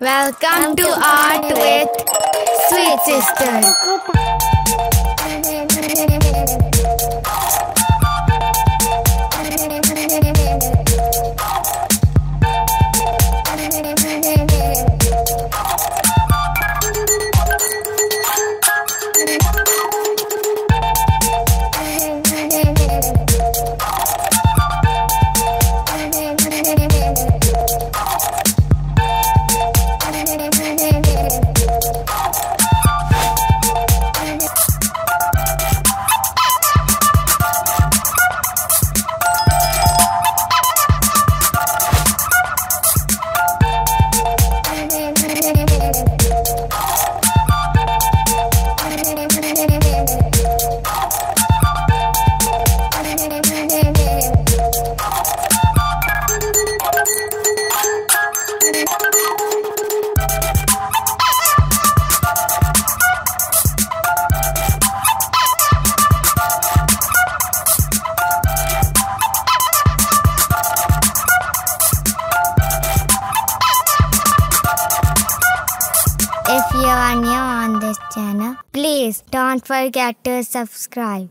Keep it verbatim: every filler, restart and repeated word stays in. Welcome to Art with Sweet Sisters. If you are new on this channel, please don't forget to subscribe.